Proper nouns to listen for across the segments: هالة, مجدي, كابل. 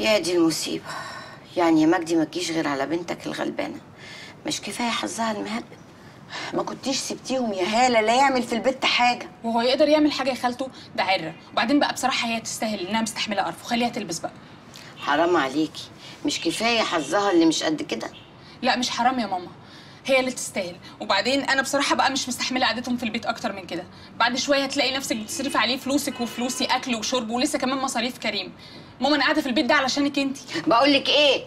يا دي المصيبة. يعني يا مجدي ما تجيش غير على بنتك الغلبانة، مش كفاية حظها المهبب؟ ما كنتيش سبتيهم يا هالة لا يعمل في البيت حاجة. وهو يقدر يعمل حاجة يا خالته؟ ده عرة. وبعدين بقى بصراحة هي تستاهل، إنها مستحملة قرف، وخليها تلبس بقى. حرام عليكي، مش كفاية حظها اللي مش قد كده؟ لا مش حرام يا ماما، هي اللي تستاهل. وبعدين انا بصراحه بقى مش مستحمله قعدتهم في البيت اكتر من كده. بعد شويه هتلاقي نفسك بتصرفي عليه فلوسك وفلوسي، اكل وشرب، ولسه كمان مصاريف كريم. ماما انا قاعده في البيت ده علشانك انتي. بقول لك ايه،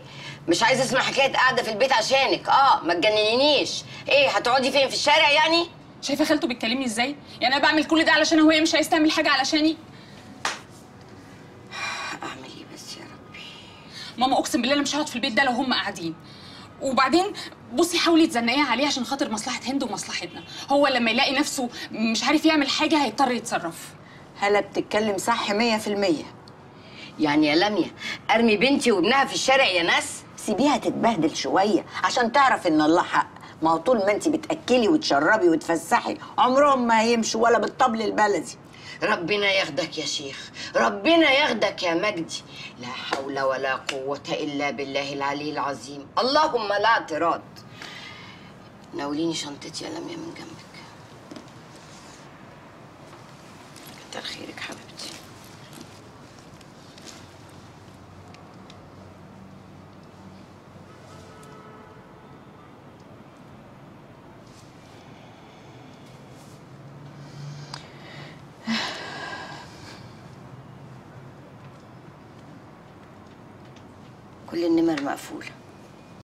مش عايزه اسمع حكايه قاعده في البيت عشانك. ما تجننينيش. ايه هتقعدي فين، في الشارع يعني؟ شايفه خالته بتكلمني ازاي؟ يعني انا بعمل كل ده علشان هو مش عايز تعمل حاجه علشاني؟ اعمل ايه بس يا ربي؟ ماما اقسم بالله انا مش هقعد في البيت ده لو هم قاعدين. وبعدين بصي حاولي تزنقيها عليه عشان خاطر مصلحه هند ومصلحتنا. هو لما يلاقي نفسه مش عارف يعمل حاجه هيضطر يتصرف. هلا بتتكلم صح 100%. يعني يا لميا ارمي بنتي وابنها في الشارع يا ناس؟ سيبيها تتبهدل شويه عشان تعرف ان الله حق. ما هو طول ما انت بتاكلي وتشربي وتفسحي عمرهم ما هيمشوا ولا بالطبل البلدي. ربنا ياخدك يا شيخ، ربنا ياخدك يا مجدي. لا حول ولا قوة إلا بالله العلي العظيم. اللهم لا اعتراض. ناوليني شنطتي يا لميا من جنبك. كتر خيرك حبيبتي. كل النمر مقفولة.